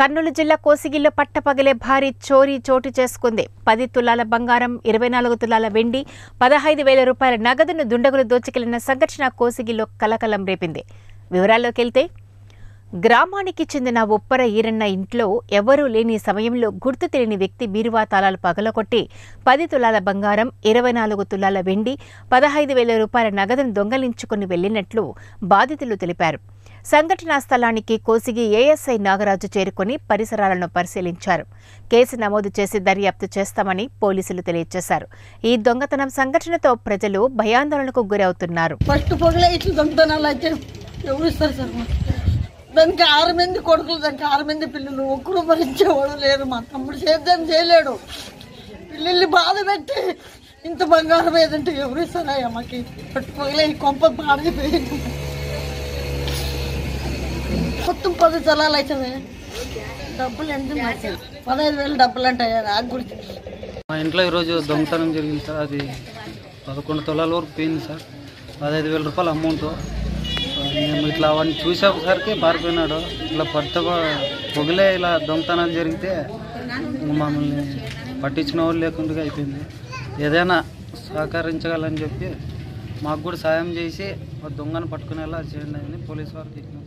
కర్నూలు జిల్లా కోసిగిల్లో పట్టపగలే భారీ చోరీ చోటు చేసుకుంది. 10 తులాల బంగారం, 24 తులాల వెండి, 15,000 రూపాయల నగదును దుండగులు దోచుకెళ్లిన సంఘటన కోసిగిల్లో కలకలం రేపింది. వివరాల్లోకి వెళ్తే, గ్రామానికి చెందిన ఉప్పర ఈరన్న ఇంట్లో ఎవరూ లేని సమయంలో గుర్తు తెలియని వ్యక్తి బీరువా తాళాలు పగలకొట్టి 10 తులాల బంగారం, 24 తులాల వెండి, 15,000 రూపాయల నగదును దొంగలించుకుని వెళ్లినట్లు బాధితులు తెలిపారు. సంఘటనా స్థలానికి కోసిగి ఏఎస్ఐ నాగరాజు చేరుకుని పరిసరాలను పరిశీలించారు. కేసు నమోదు చేసి దర్యాప్తు చేస్తామని పోలీసులు తెలియజేశారు. ఈ దొంగతనం సంఘటనతో ప్రజలు భయాందోళనకు గురవుతున్నారు. దానికి 6 మంది కొడుకులు, దానికి 6 మంది పిల్లలు, ఒక్కరు భరించేవాడు లేరు. మా తమ్ముడు సేద్యం చేయలేడు. పిల్లల్ని బాధ పెట్టి ఇంత బంగారం ఏదంటే ఎవరు ఇస్తారయ్యా? మాకి పట్టుకోగలే ఈ కొంప పాడైపోయి మొత్తం 10 స్థలాలు అవుతుంది. డబ్బులు ఎంత? 15,000 డబ్బులు అంటాయా? నాకు గురించి మా ఇంట్లో ఈరోజు దొంగతనం జరిగింది సార్. అది 11 తులాల వరకు పోయింది సార్. 15,000 రూపాయలు అమౌంట్. మేము ఇట్లా అవన్నీ చూసేసరికి పారిపోయినాడు. ఇట్లా పొగిలే ఇలా దొంగతనాలు జరిగితే మమ్మల్ని పట్టించిన వాళ్ళు లేకుండా అయిపోయింది. ఏదైనా సహకరించగలని చెప్పి మాకు కూడా సాయం చేసి దొంగను పట్టుకునేలా చేయండి అని పోలీసు వారికి